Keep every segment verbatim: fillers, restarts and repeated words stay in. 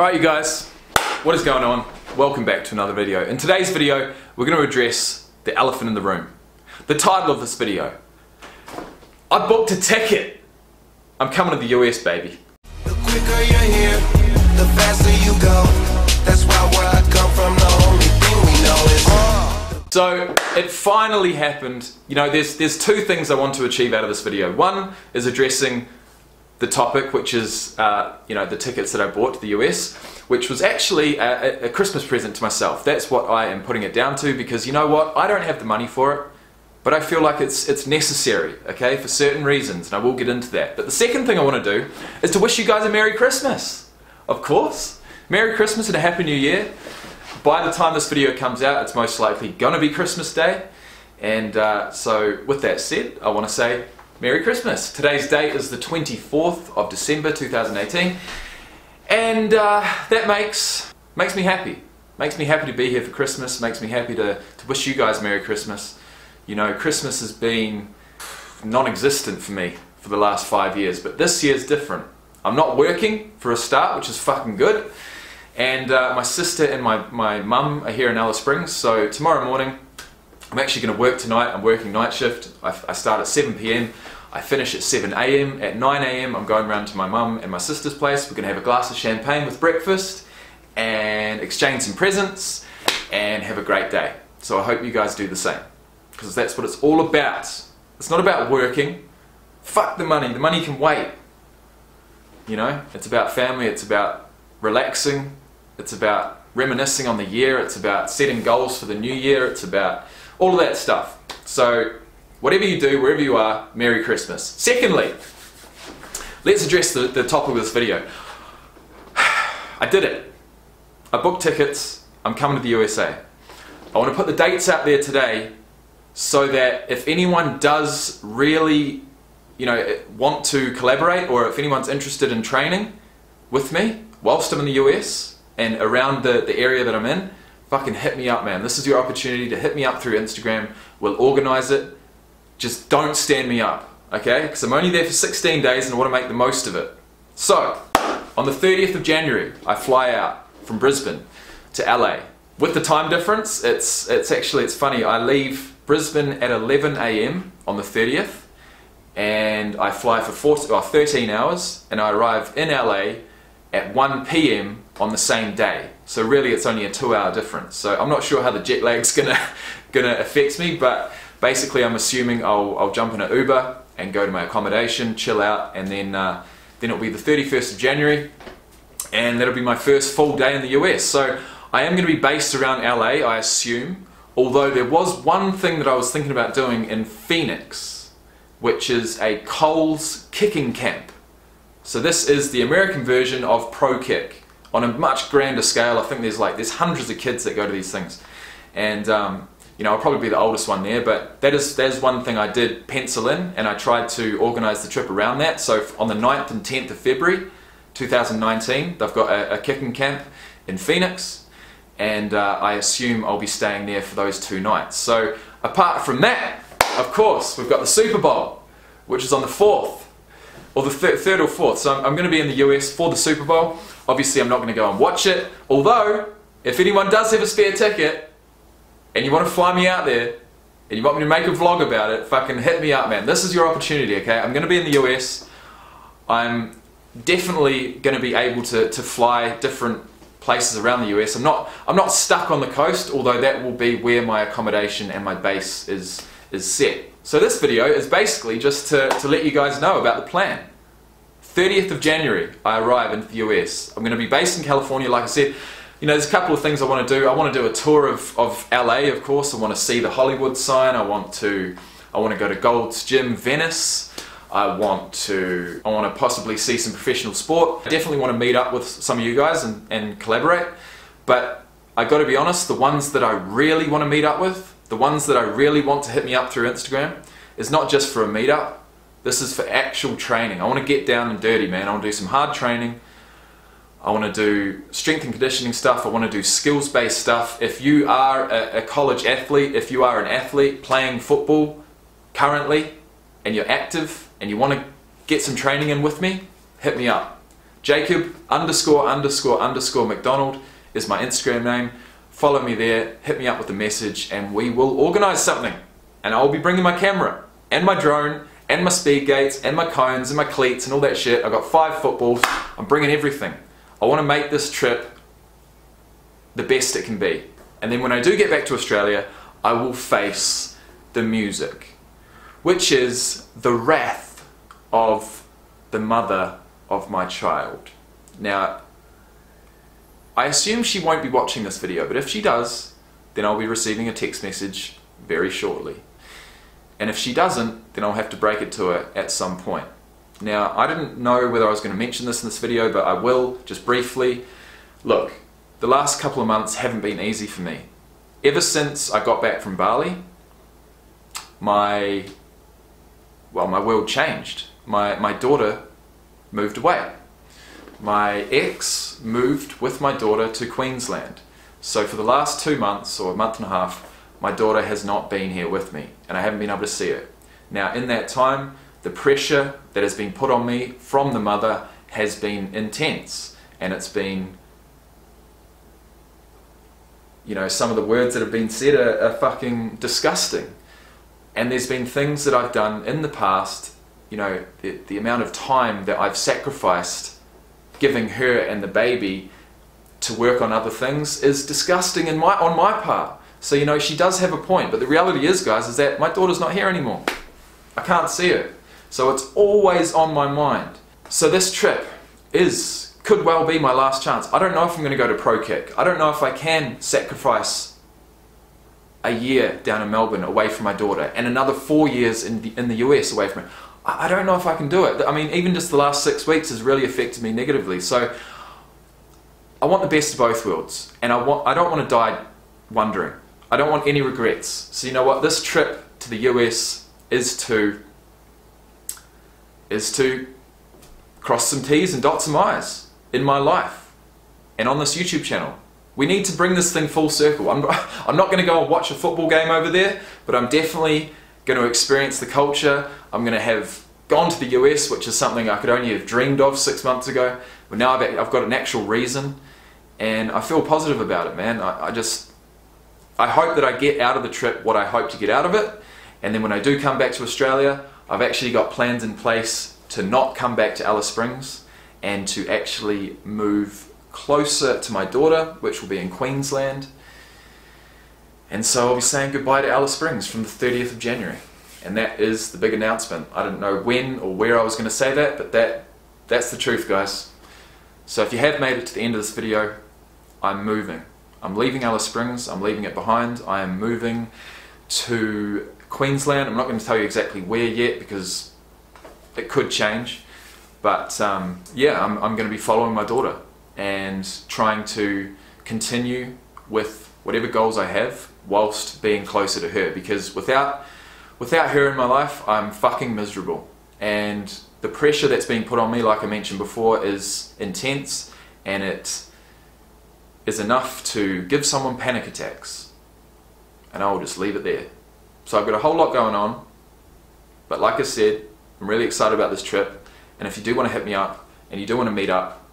Alright you guys, what is going on? Welcome back to another video. In today's video, we're going to address the elephant in the room. The title of this video. I booked a ticket. I'm coming to the U S, baby. The quicker you're here, the faster you go. That's why where I come from, the only thing we know is oh. So, it finally happened. You know, there's, there's two things I want to achieve out of this video. One is addressing the topic, which is uh, you know, the tickets that I bought to the U S, which was actually a, a Christmas present to myself. That's what I am putting it down to, because you know what, I don't have the money for it, but I feel like it's it's necessary, okay, for certain reasons, and I will get into that. But the second thing I want to do is to wish you guys a Merry Christmas, of course. Merry Christmas and a Happy New Year. By the time this video comes out, it's most likely gonna be Christmas Day, and uh, so with that said, I want to say Merry Christmas. Today's date is the twenty-fourth of December two thousand eighteen, and uh, that makes makes me happy. Makes me happy to be here for Christmas, makes me happy to, to wish you guys Merry Christmas. You know, Christmas has been non-existent for me for the last five years, but this year's different. I'm not working for a start, which is fucking good, and uh, my sister and my, my mum are here in Alice Springs, so tomorrow morning, I'm actually going to work tonight. I'm working night shift. I, I start at seven p m I finish at seven a m At nine a m I'm going round to my mum and my sister's place. We're going to have a glass of champagne with breakfast and exchange some presents and have a great day. So I hope you guys do the same, because that's what it's all about. It's not about working. Fuck the money. The money can wait. You know, it's about family. It's about relaxing. It's about reminiscing on the year. It's about setting goals for the new year. It's about all of that stuff. So, whatever you do, wherever you are, Merry Christmas. Secondly, let's address the, the topic of this video. I did it. I booked tickets. I'm coming to the U S A. I want to put the dates out there today so that if anyone does really, you know, want to collaborate, or if anyone's interested in training with me whilst I'm in the U S and around the, the area that I'm in, fucking hit me up, man. This is your opportunity to hit me up through Instagram. We'll organize it. Just don't stand me up, okay? Because I'm only there for sixteen days and I want to make the most of it. So, on the thirtieth of January, I fly out from Brisbane to L A. With the time difference, it's it's actually, it's funny. I leave Brisbane at eleven a m on the thirtieth, and I fly for fourteen, well, thirteen hours, and I arrive in L A at one p m on the same day. So really it's only a two hour difference. So I'm not sure how the jet lag's gonna, gonna affect me, but basically I'm assuming I'll, I'll jump in an Uber and go to my accommodation, chill out, and then, uh, then it'll be the thirty-first of January, and that'll be my first full day in the U S. So I am gonna be based around L A, I assume, although there was one thing that I was thinking about doing in Phoenix, which is a Gold's kicking camp. So this is the American version of ProKick. On a much grander scale, I think there's like there's hundreds of kids that go to these things, and um, you know, I'll probably be the oldest one there. But that is that is one thing I did pencil in, and I tried to organise the trip around that. So on the ninth and tenth of February two thousand nineteen, they've got a, a kicking camp in Phoenix, and uh, I assume I'll be staying there for those two nights. So apart from that, of course, we've got the Super Bowl, which is on the fourth. Or the third, third or fourth, so I'm, I'm going to be in the U S for the Super Bowl. Obviously I'm not going to go and watch it, although, if anyone does have a spare ticket, and you want to fly me out there, and you want me to make a vlog about it, fucking hit me up, man. This is your opportunity, okay? I'm going to be in the U S, I'm definitely going to be able to, to fly different places around the U S. I'm not, I'm not stuck on the coast, although that will be where my accommodation and my base is, is set. So this video is basically just to, to let you guys know about the plan. thirtieth of January, I arrive in the U S. I'm going to be based in California, like I said. You know, there's a couple of things I want to do. I want to do a tour of, of L A, of course. I want to see the Hollywood sign. I want to, I want to go to Gold's Gym, Venice. I want to, I want to possibly see some professional sport. I definitely want to meet up with some of you guys and, and collaborate. But I got to be honest, the ones that I really want to meet up with, the ones that I really want to hit me up through Instagram, is not just for a meetup. This is for actual training. I want to get down and dirty, man. I want to do some hard training. I want to do strength and conditioning stuff. I want to do skills-based stuff. If you are a, a college athlete, if you are an athlete playing football currently, and you're active, and you want to get some training in with me, hit me up. Jacob underscore underscore underscore McDonald is my Instagram name. Follow me there, hit me up with a message, and we will organize something. And I'll be bringing my camera and my drone and my speed gates and my cones and my cleats and all that shit. I've got five footballs. I'm bringing everything. I want to make this trip the best it can be. And then when I do get back to Australia, I will face the music, which is the wrath of the mother of my child. Now, I assume she won't be watching this video, but if she does, then I'll be receiving a text message very shortly. And if she doesn't, then I'll have to break it to her at some point. Now, I didn't know whether I was going to mention this in this video, but I will, just briefly. Look, the last couple of months haven't been easy for me. Ever since I got back from Bali, my, well, my world changed. My, my daughter moved away. My ex moved with my daughter to Queensland. So for the last two months, or a month and a half, my daughter has not been here with me, and I haven't been able to see her. Now, in that time, the pressure that has been put on me from the mother has been intense, and it's been, you know, some of the words that have been said are, are fucking disgusting. And there's been things that I've done in the past, you know, the, the amount of time that I've sacrificed giving her and the baby to work on other things is disgusting in my, on my part. So, you know, she does have a point, but the reality is, guys, is that my daughter's not here anymore. I can't see her. So it's always on my mind. So this trip is, could well be my last chance. I don't know if I'm going to go to ProKick. I don't know if I can sacrifice a year down in Melbourne away from my daughter and another four years in the, in the U S away from her. I, I don't know if I can do it. I mean, even just the last six weeks has really affected me negatively. So I want the best of both worlds, and I, want, I don't want to die wondering. I don't want any regrets. So you know what, this trip to the U S is to is to cross some T's and dot some I's in my life and on this YouTube channel. We need to bring this thing full circle. I'm, I'm not gonna go and watch a football game over there, but I'm definitely gonna experience the culture. I'm gonna have gone to the U S, which is something I could only have dreamed of six months ago, but now I've, I've got an actual reason, and I feel positive about it, man. I, I just, I hope that I get out of the trip what I hope to get out of it, and then when I do come back to Australia, I've actually got plans in place to not come back to Alice Springs and to actually move closer to my daughter, which will be in Queensland. And so I'll be saying goodbye to Alice Springs from the thirtieth of January, and that is the big announcement. I didn't know when or where I was going to say that, but that that's the truth, guys. So if you have made it to the end of this video, I'm moving. I'm leaving Alice Springs, I'm leaving it behind, I am moving to Queensland. I'm not going to tell you exactly where yet because it could change, but um, yeah, I'm, I'm going to be following my daughter and trying to continue with whatever goals I have whilst being closer to her, because without, without her in my life, I'm fucking miserable, and the pressure that's being put on me, like I mentioned before, is intense, and it is enough to give someone panic attacks, and I'll just leave it there. So I've got a whole lot going on, but like I said, I'm really excited about this trip, and if you do want to hit me up and you do want to meet up,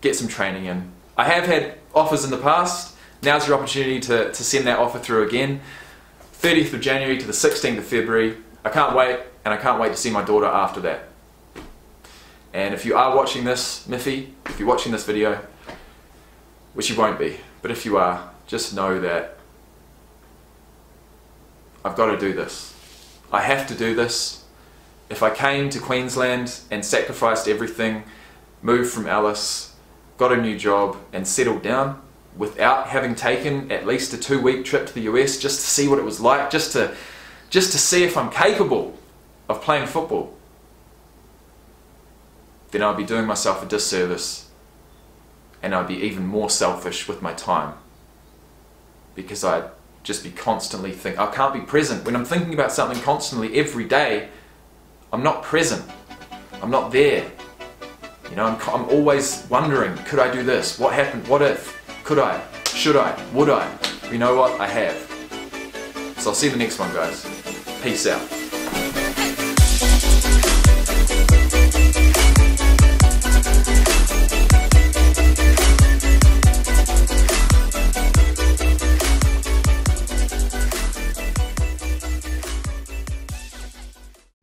get some training in. I have had offers in the past. Now's your opportunity to, to send that offer through again. thirtieth of January to the sixteenth of February. I can't wait, and I can't wait to see my daughter after that. And if you are watching this, Miffy, if you're watching this video, which you won't be, but if you are, just know that I've got to do this. I have to do this. If I came to Queensland and sacrificed everything, moved from Alice, got a new job and settled down without having taken at least a two week trip to the U S just to see what it was like, just to, just to see if I'm capable of playing football, then I'll be doing myself a disservice. And I'd be even more selfish with my time, because I'd just be constantly thinking, I can't be present. When I'm thinking about something constantly every day, I'm not present. I'm not there. You know, I'm, I'm always wondering, could I do this? What happened? What if? Could I? Should I? Would I? You know what? I have. So I'll see you in the next one, guys. Peace out.